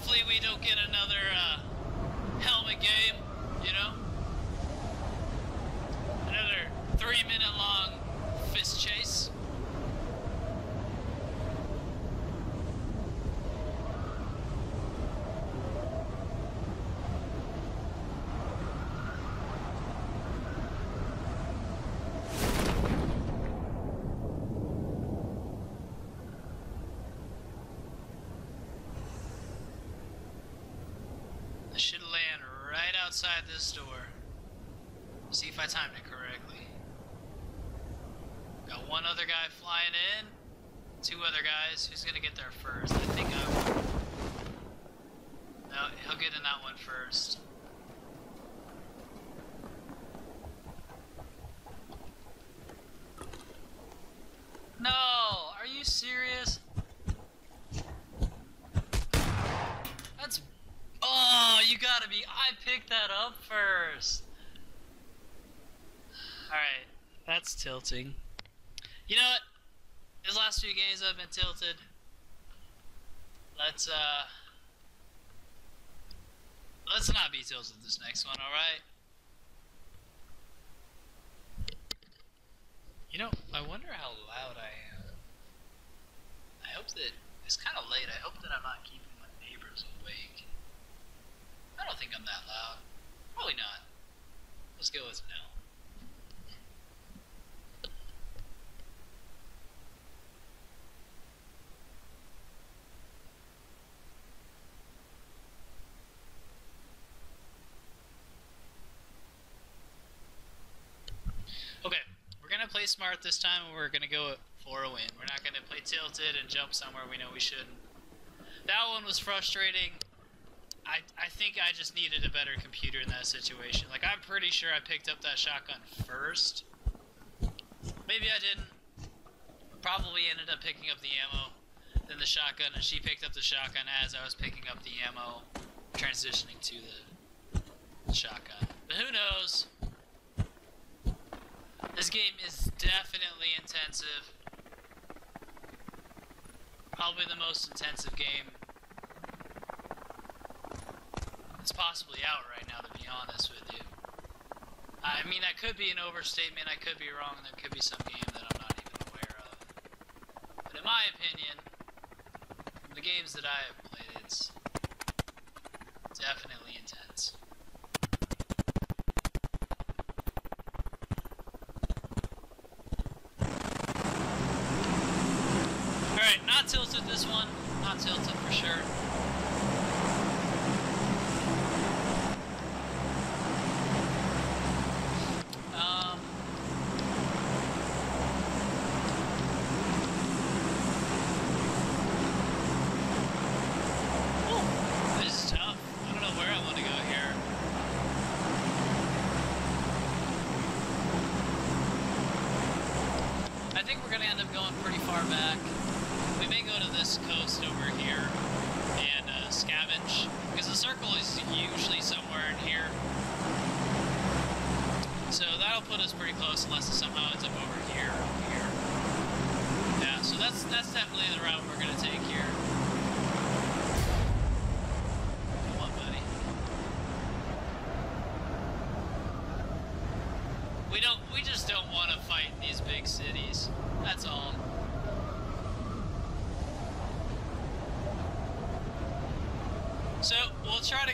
hopefully we don't get another helmet game, you know? Another 3-minute long fist chase. Should land right outside this door. See if I timed it correctly. Got one other guy flying in. Two other guys. Who's gonna get there first? I think I will. No, he'll get in that one first. No! Are you serious? Oh, you gotta be. I picked that up first. Alright, that's tilting. You know what? These last few games I've been tilted. Let's not be tilted this next one, alright? You know, I wonder how loud I am. I hope that, it's kinda late, I hope that I'm not keeping my neighbors awake. I don't think I'm that loud. Probably not. Let's go with no. Okay, we're gonna play smart this time, and we're gonna go for a win. We're not gonna play tilted and jump somewhere we know we shouldn't. That one was frustrating. I think I just needed a better computer in that situation. Like, I'm pretty sure I picked up that shotgun first. Maybe I didn't. Probably ended up picking up the ammo, then the shotgun, and she picked up the shotgun as I was picking up the ammo, transitioning to the shotgun. But who knows? This game is definitely intensive. Probably the most intensive game. It's possibly out right now, to be honest with you. I mean, that could be an overstatement, I could be wrong, and there could be some game that I'm not even aware of. But in my opinion, the games that I have played, it's definitely intense. Alright, not tilted this one. Not tilted for sure.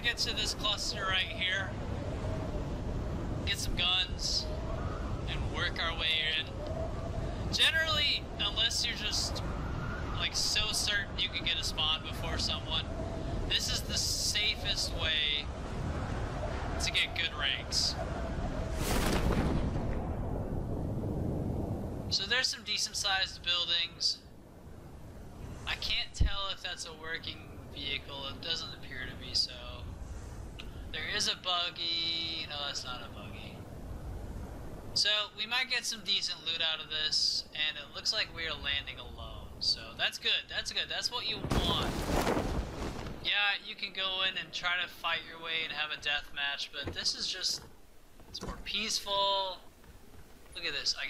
Get to this cluster right here, get some guns, and work our way in. Generally, unless you're just like so certain you can get a spawn before someone, this is the safest way to get good ranks. So there's some decent sized buildings. I can't tell if that's a working vehicle, it doesn't appear to be so. There is a buggy. No, that's not a buggy. So, we might get some decent loot out of this, and it looks like we are landing alone. So, that's good. That's good. That's what you want. Yeah, you can go in and try to fight your way and have a death match, but this is just, it's more peaceful. Look at this. I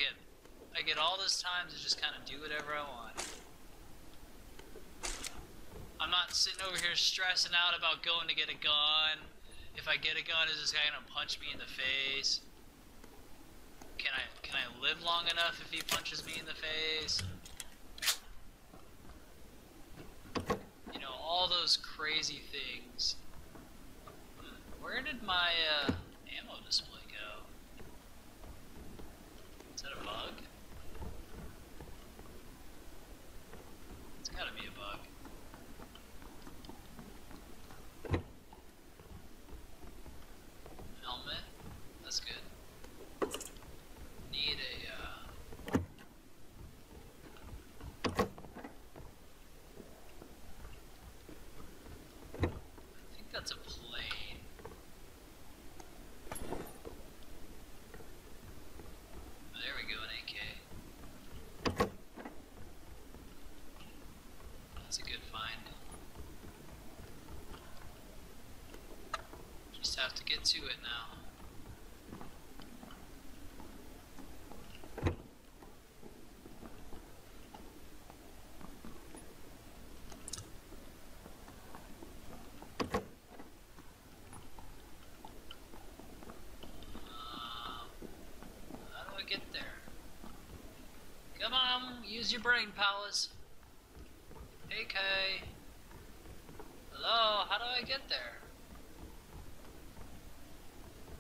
get all this time to just kind of do whatever I want. I'm not sitting over here stressing out about going to get a gun. If I get a gun, is this guy gonna punch me in the face? Can I live long enough if he punches me in the face? You know, all those crazy things. Where did my ammo display go? Is that a bug? It's gotta be a bug. Helmet. That's good. Need a I think that's a plane. There we go, an AK. That's a good find. Just have to get to it now. Use your brain powers. Hey Kay. Hello, how do I get there?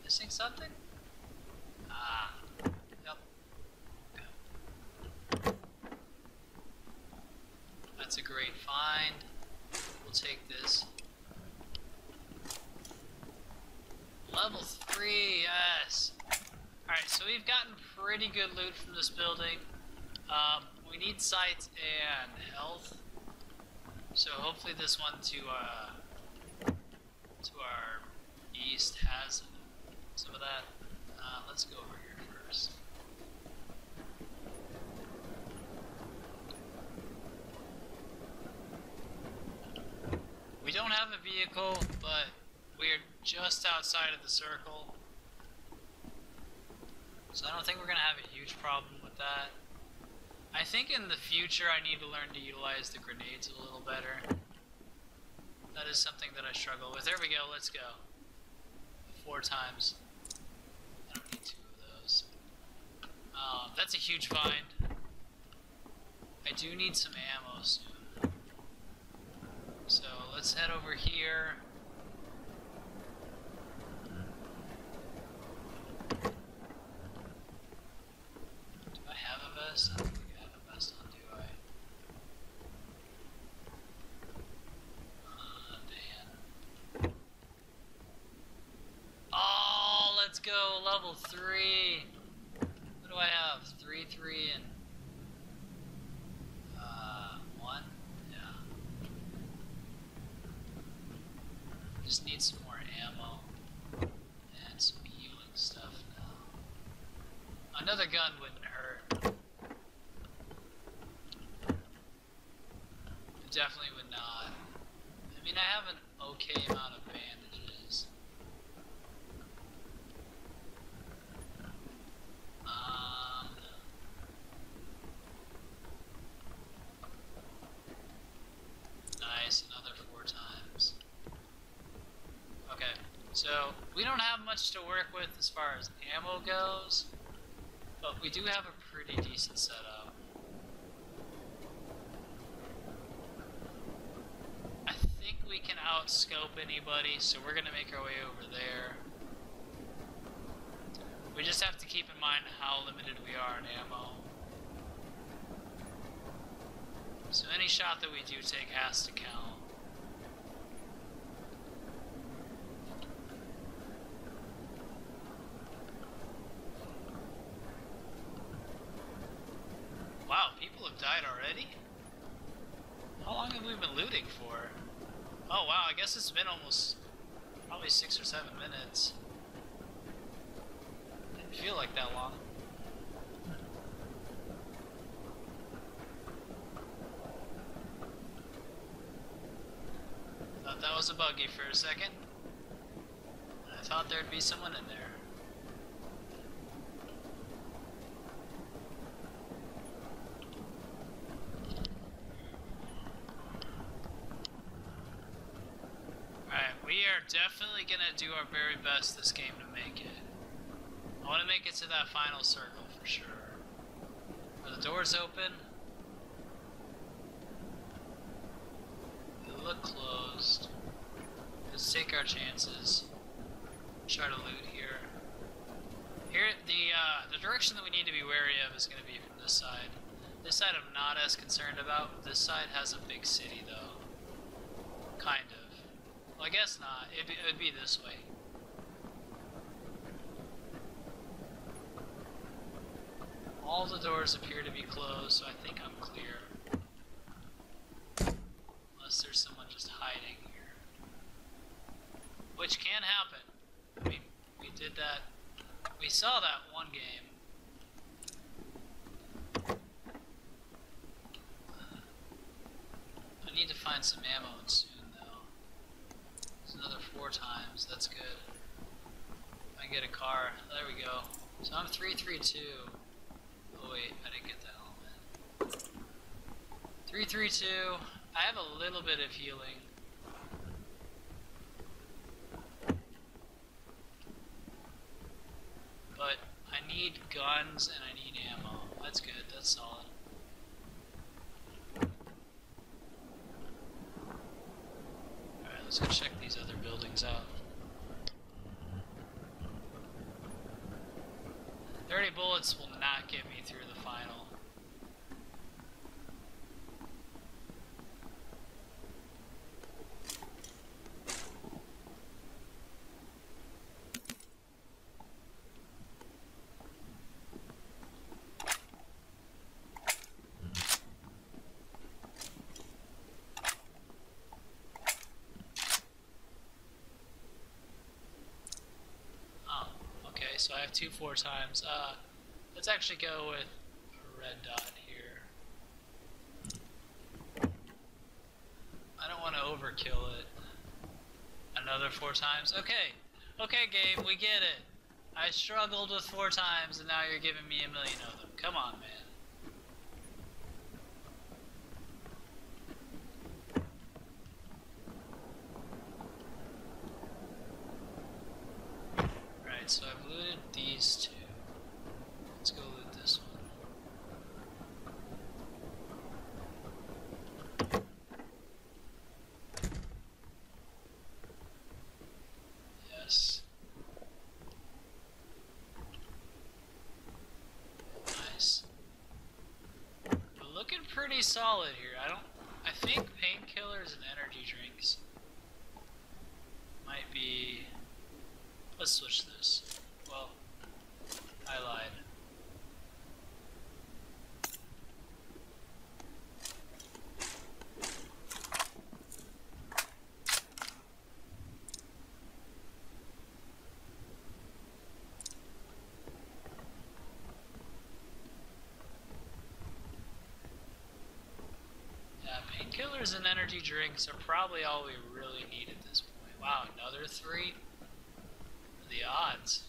Missing something? Ah. Yep. Okay. That's a great find. We'll take this. Level 3, yes. Alright, so we've gotten pretty good loot from this building. We need sight and health, so hopefully this one to our east has some of that. Let's go over here first. We don't have a vehicle, but we're just outside of the circle, so I don't think we're gonna have a huge problem with that. I think in the future I need to learn to utilize the grenades a little better. That is something that I struggle with. There we go, let's go. 4 times. I don't need 2 of those. That's a huge find. I do need some ammo soon. So let's head over here. Do I have a vest? Go level 3. What do I have? 3, 3, and 1. Yeah. Just need some more ammo and some healing stuff now. Another gun wouldn't hurt. It definitely would not. I mean, I have an okay amount of bandages. So, we don't have much to work with as far as ammo goes, but we do have a pretty decent setup. I think we can outscope anybody, so we're gonna make our way over there. We just have to keep in mind how limited we are in ammo. So any shot that we do take has to count. Died already? How long have we been looting for? Oh wow, I guess it's been almost probably 6 or 7 minutes. Didn't feel like that long. Thought that was a buggy for a second. I thought there'd be someone in there. definitely gonna do our very best this game to make it. I want to make it to that final circle for sure. Are the doors open? They look closed. Let's take our chances. Try to loot here. Here, the direction that we need to be wary of is going to be from this side. This side I'm not as concerned about. This side has a big city though. Kind of. Well, I guess not. It'd be this way. All the doors appear to be closed, so I think I'm clear. Unless there's someone just hiding here. Which can happen. I mean, we did that. We saw that one game. I need to find some ammo soon, though. It's another 4 times. That's good. If I can get a car. There we go. So I'm 332. Oh wait, I didn't get that element. 332. I have a little bit of healing. But I need guns and I need ammo. That's good, that's solid. Alright, let's go check these other buildings out. Bullets will not get me through the final. Oh, okay, so I have 2 4 times. Let's actually go with a red dot here. I don't want to overkill it. Another 4 times? Okay. Okay, game, we get it. I struggled with 4 times and now you're giving me 1 million of them. Come on, man. Alright, so I've looted these 2. Let's go with this one. Yes. Nice. We're looking pretty solid here. I think painkillers and energy drinks might be. Let's switch this. Well, I lied. Killers and energy drinks are probably all we really need at this point. Wow, another 3? What are the odds?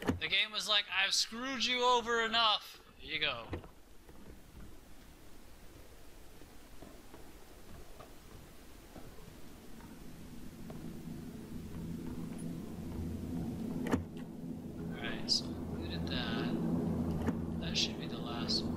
The game was like, I've screwed you over enough. Here you go. Alright, so we did that. That should be the last one.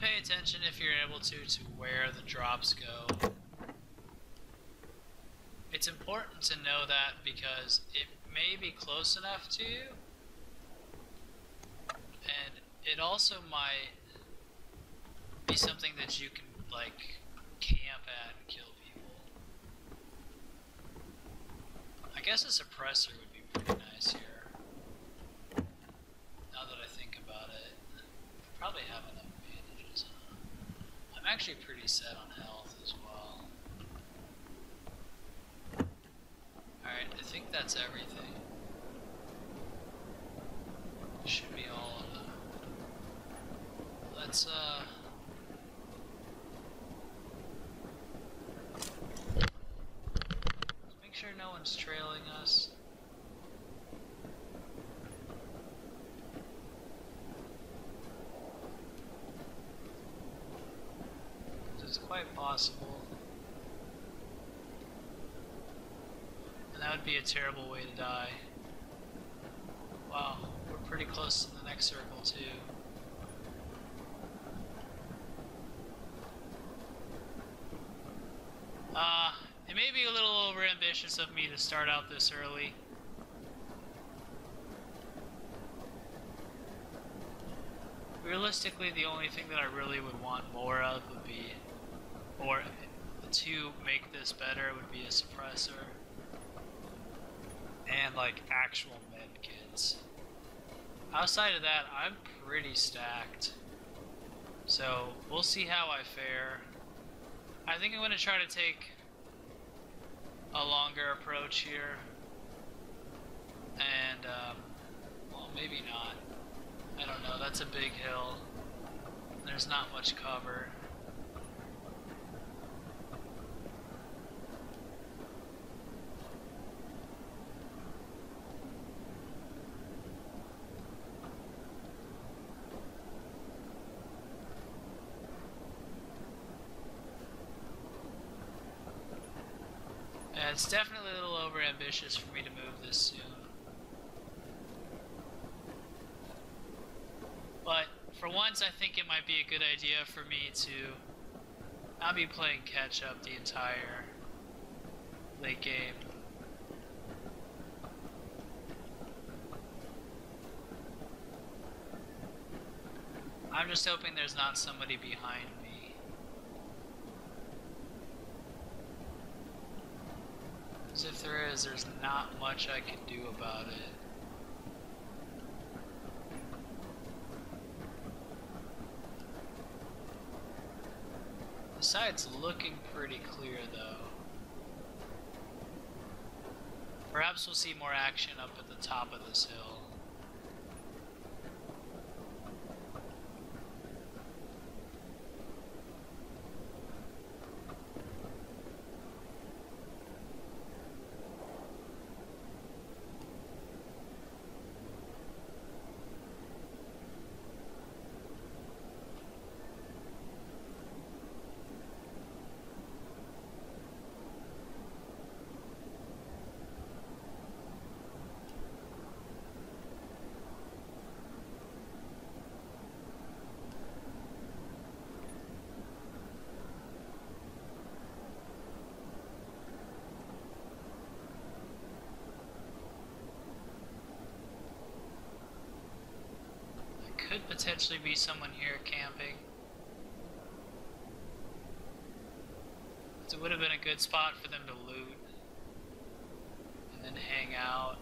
Pay attention if you're able to where the drops go. It's important to know that because it may be close enough to you, and it also might be something that you can like camp at and kill people. I guess a suppressor would be pretty nice here. Now that I think about it, I probably have enough. I'm actually pretty set on health as well. Alright, I think that's everything. Should be all of them. let's make sure no one's trailing us. It's quite possible. And that would be a terrible way to die. Wow, we're pretty close to the next circle too. It may be a little overambitious of me to start out this early. Realistically, the only thing that I really would want more of would be, or to make this better, would be a suppressor and like actual med kits. Outside of that, I'm pretty stacked, so we'll see how I fare. I think I'm going to try to take a longer approach here, and well, maybe not. I don't know, that's a big hill. There's not much cover. Yeah, it's definitely a little overambitious for me to move this soon. But for once, I think it might be a good idea for me to. I'll be playing catch up the entire late game. I'm just hoping there's not somebody behind me. Because if there is, there's not much I can do about it. The side's looking pretty clear though. Perhaps we'll see more action up at the top of this hill. Could potentially be someone here camping. It would have been a good spot for them to loot and then hang out.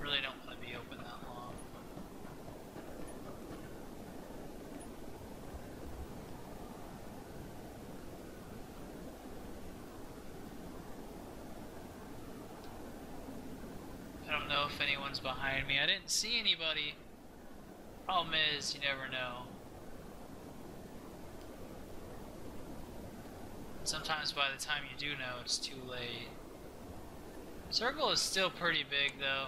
Really don't want to be open that long. Know if anyone's behind me. I didn't see anybody. Problem is, you never know. Sometimes by the time you do know, it's too late. Circle is still pretty big though.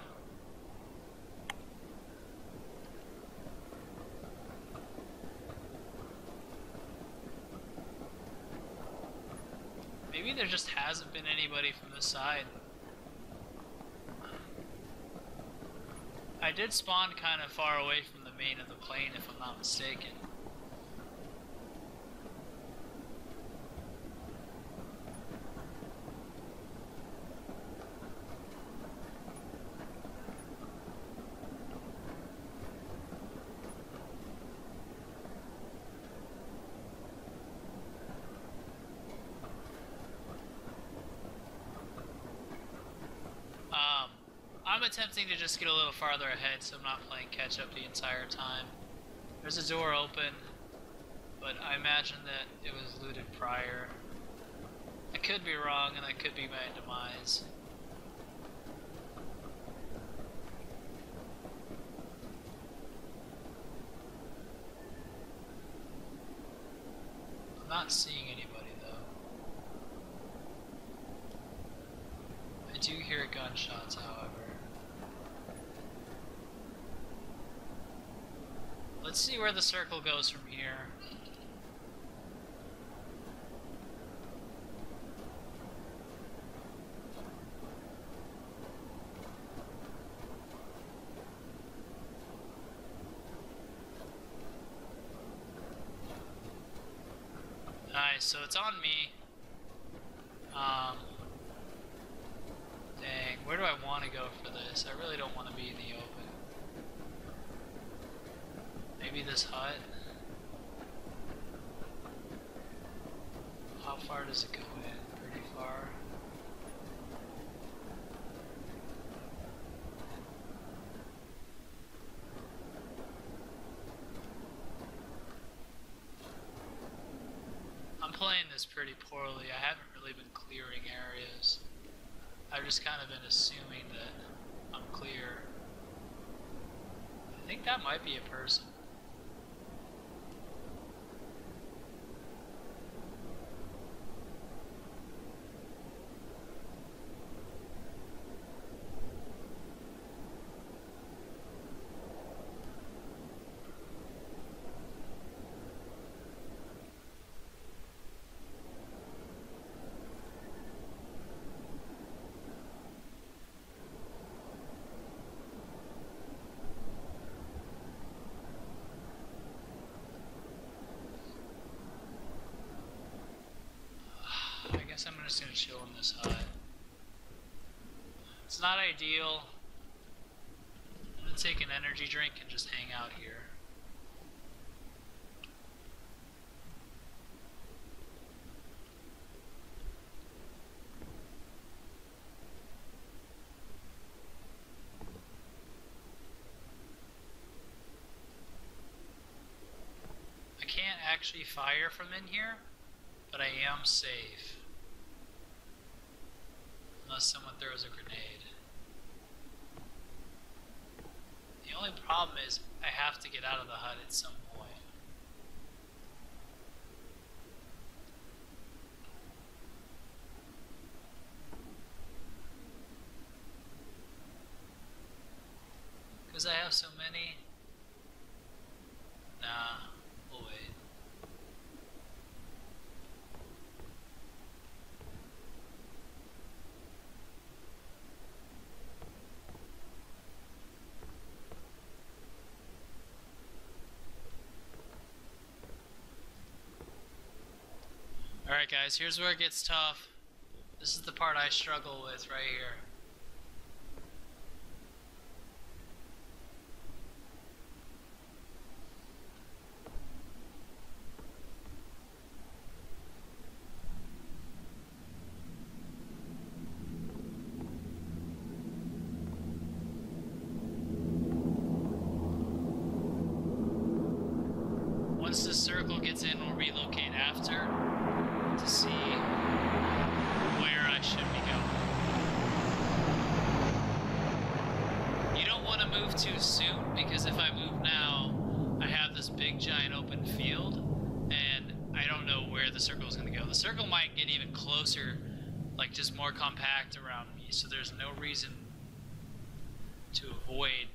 Maybe there just hasn't been anybody from the side. I did spawn kind of far away from the main of the plane, if I'm not mistaken. I'm attempting to just get a little farther ahead so I'm not playing catch up the entire time. There's a door open, but I imagine that it was looted prior. I could be wrong, and that could be my demise. I'm not seeing anybody, though. I do hear gunshots, however. Let's see where the circle goes from here. Nice, so it's on me. Dang, where do I want to go for this? I really don't want to be in the open. Maybe this hut? How far does it go in? Pretty far. I'm playing this pretty poorly. I haven't really been clearing areas. I've just kind of been assuming that I'm clear. I think that might be a person. I'm just going to chill in this hut. It's not ideal. I'm going to take an energy drink and just hang out here. I can't actually fire from in here, but I am safe. Unless someone throws a grenade. The only problem is I have to get out of the hut at some point. Because I have so many. Nah, we'll wait. Alright guys, here's where it gets tough. This is the part I struggle with right here. Once this circle gets in, we'll relocate after. To see where I should be going. You don't want to move too soon, because if I move now, I have this big giant open field, and I don't know where the circle is going to go. The circle might get even closer, like just more compact around me, so there's no reason to avoid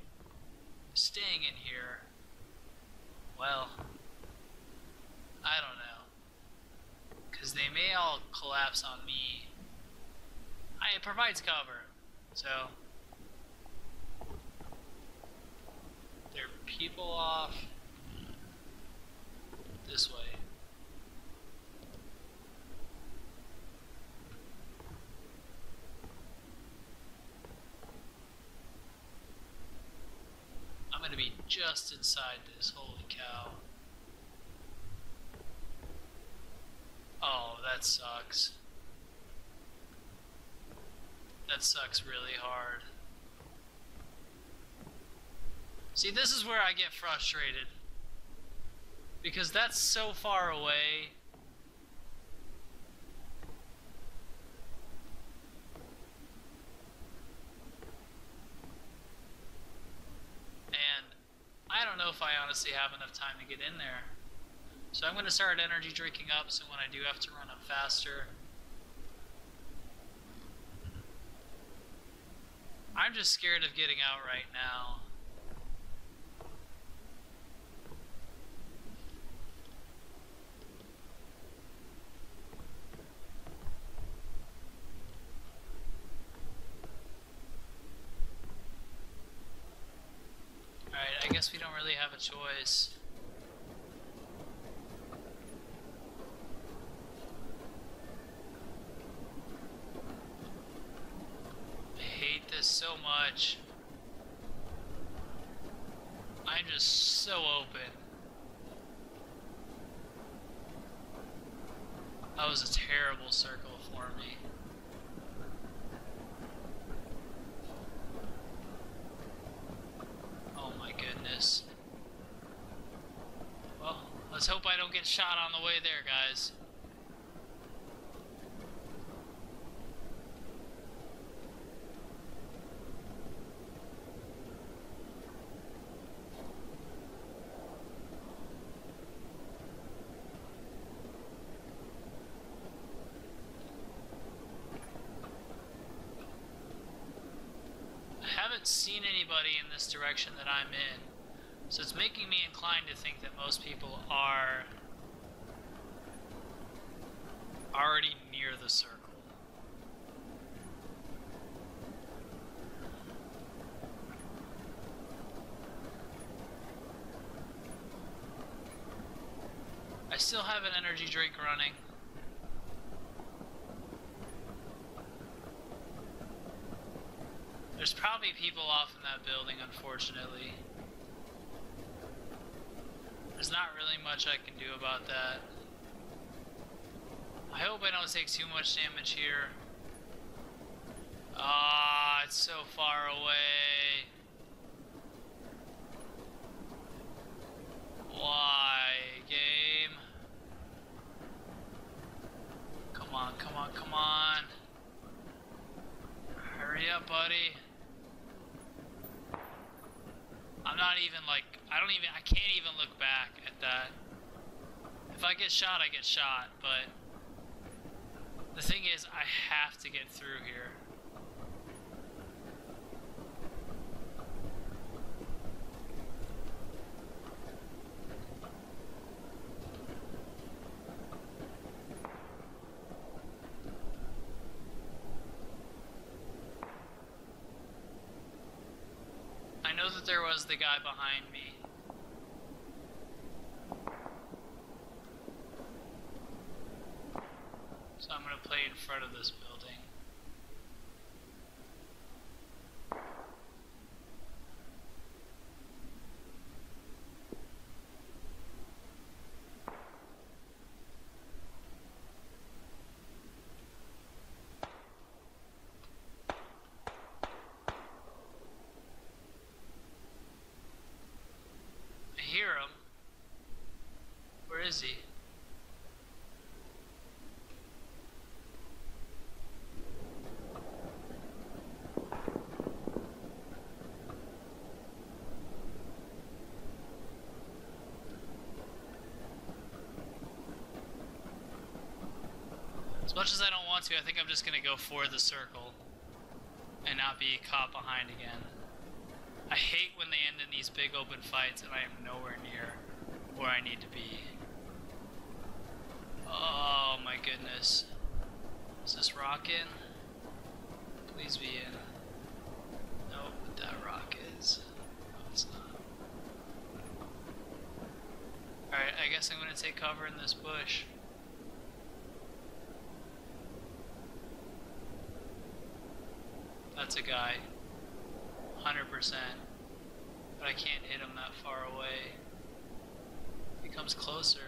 staying in here. Well, I don't know. Because they may all collapse on me. It provides cover, so there are people off this way. I'm gonna be just inside this. Holy cow. Oh, that sucks. That sucks really hard. See, this is where I get frustrated. Because that's so far away. obviously have enough time to get in there. So I'm going to start energy drinking up, so when I do have to run up faster. I'm just scared of getting out right now. Alright, I guess we don't really have a choice. I hate this so much. I'm just so open. That was a terrible circle for me. Goodness. Well, let's hope I don't get shot on the way there, guys. Seen anybody in this direction that I'm in, so it's making me inclined to think that most people are already near the circle. I still have an energy drink running. There's probably people off in that building, unfortunately. There's not really much I can do about that. I hope I don't take too much damage here. Ah, it's so far away. Why, game? Come on, come on, come on. Hurry up, buddy. I'm not even like, I can't even look back at that. If I get shot, I get shot, but the thing is, I have to get through here. I know that there was the guy behind me. So I'm going to play in front of this building. Where is he? As much as I don't want to, I think I'm just gonna go for the circle and not be caught behind again. I hate when they end in these big open fights and I am nowhere near where I need to be. Oh my goodness. Is this rock in? Please be in. Nope, but that rock is. No, it's not. Alright, I guess I'm gonna take cover in this bush. That's a guy. 100%. But I can't hit him that far away. He comes closer.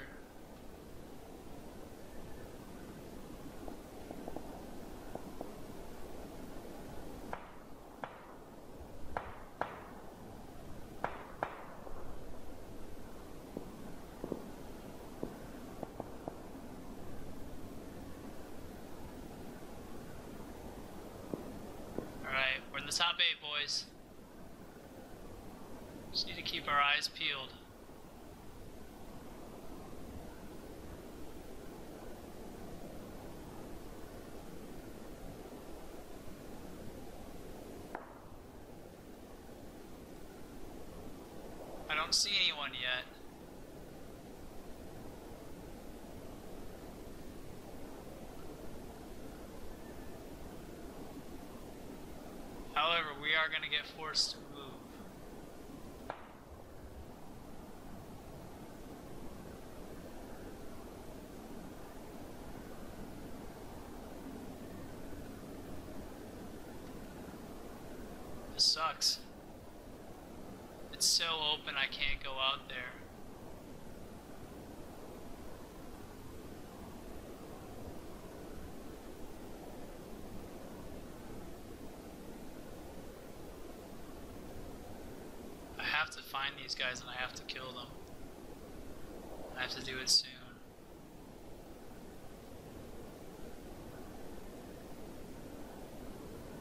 Top 8, boys. Just need to keep our eyes peeled. don't see anyone yet. However, we are going to get forced to move. This sucks. It's so open I can't go out there. I have to find these guys and I have to kill them. I have to do it soon.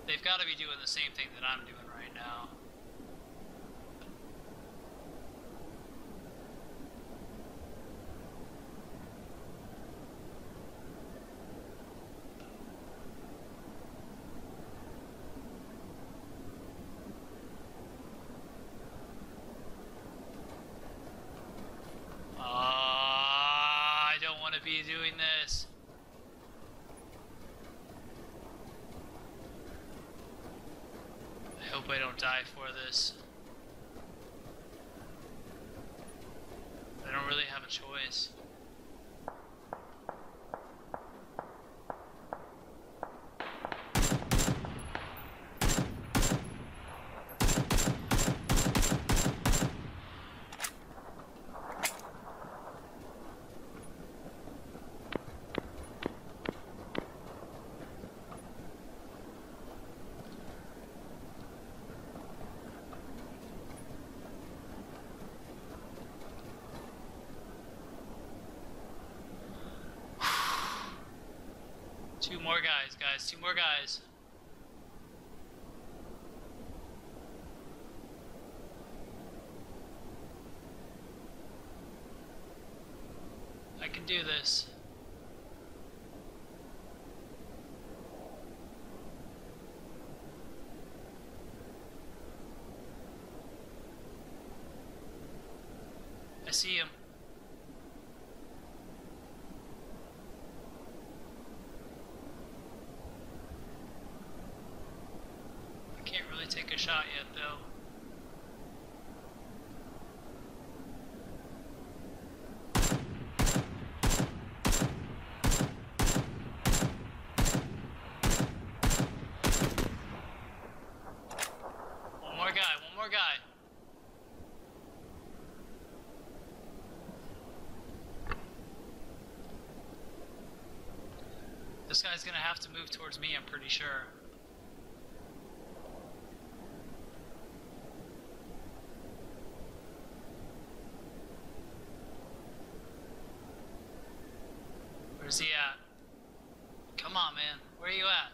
They've got to be doing the same thing that I'm doing right now. Doing this. I hope I don't die for this. I don't really have a choice. Two more guys, guys, two more guys. I can do this. I see him. Take a shot yet though. One more guy, one more guy. This guy's gonna have to move towards me, I'm pretty sure. Where's he at? Come on, man. Where are you at?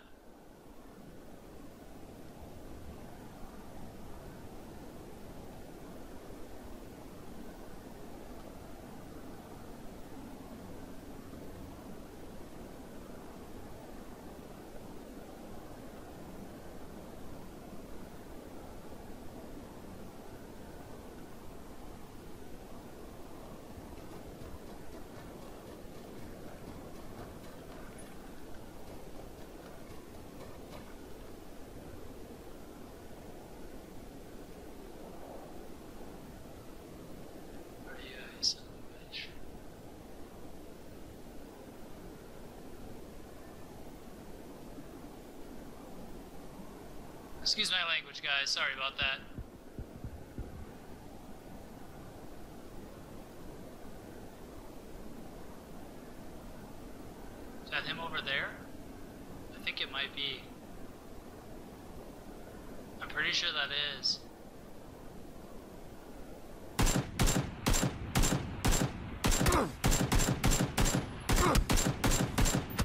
Excuse my language, guys. Sorry about that. Is that him over there? I think it might be. I'm pretty sure that is.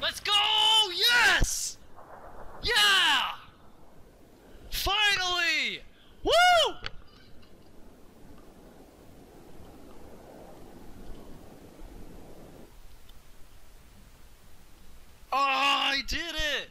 Let's go! Yes! Yeah! Finally! Woo! Oh, I did it!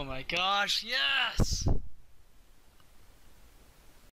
Oh my gosh, yes!